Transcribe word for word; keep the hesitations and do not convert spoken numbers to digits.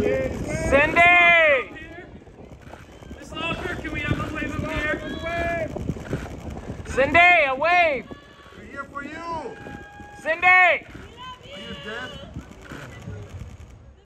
Cyndi! Miss Lauper, can we have a wave over here? Cyndi, a wave! We're here for you! Cyndi! Are you deaf?